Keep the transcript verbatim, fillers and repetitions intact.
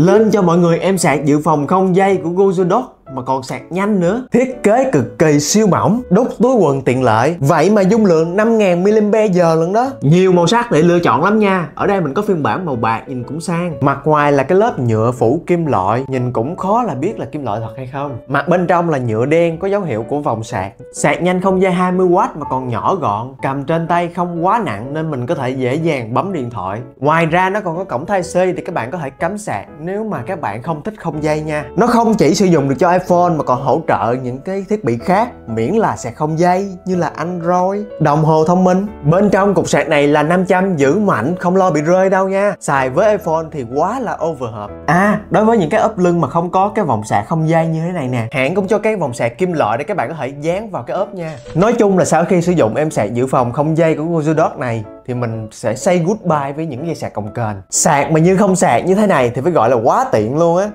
Lên cho mọi người em sạc dự phòng không dây của Goojodoq mà còn sạc nhanh nữa. Thiết kế cực kỳ siêu mỏng, đút túi quần tiện lợi. Vậy mà dung lượng năm nghìn mi li am pe giờ lận đó. Nhiều màu sắc để lựa chọn lắm nha. Ở đây mình có phiên bản màu bạc nhìn cũng sang. Mặt ngoài là cái lớp nhựa phủ kim loại, nhìn cũng khó là biết là kim loại thật hay không. Mặt bên trong là nhựa đen có dấu hiệu của vòng sạc. Sạc nhanh không dây hai mươi oát mà còn nhỏ gọn, cầm trên tay không quá nặng nên mình có thể dễ dàng bấm điện thoại. Ngoài ra nó còn có cổng Type C thì các bạn có thể cắm sạc nếu mà các bạn không thích không dây nha. Nó không chỉ sử dụng được cho iPhone mà còn hỗ trợ những cái thiết bị khác, miễn là sạc không dây như là Android, đồng hồ thông minh. Bên trong cục sạc này là năm trăm giữ mạnh, không lo bị rơi đâu nha. Xài với iPhone thì quá là over hợp. À, đối với những cái ốp lưng mà không có cái vòng sạc không dây như thế này nè, hãng cũng cho cái vòng sạc kim loại để các bạn có thể dán vào cái ốp nha. Nói chung là sau khi sử dụng em sạc dự phòng không dây của Goojodoq này thì mình sẽ say goodbye với những dây sạc cồng kềnh. Sạc mà như không sạc như thế này thì phải gọi là quá tiện luôn á.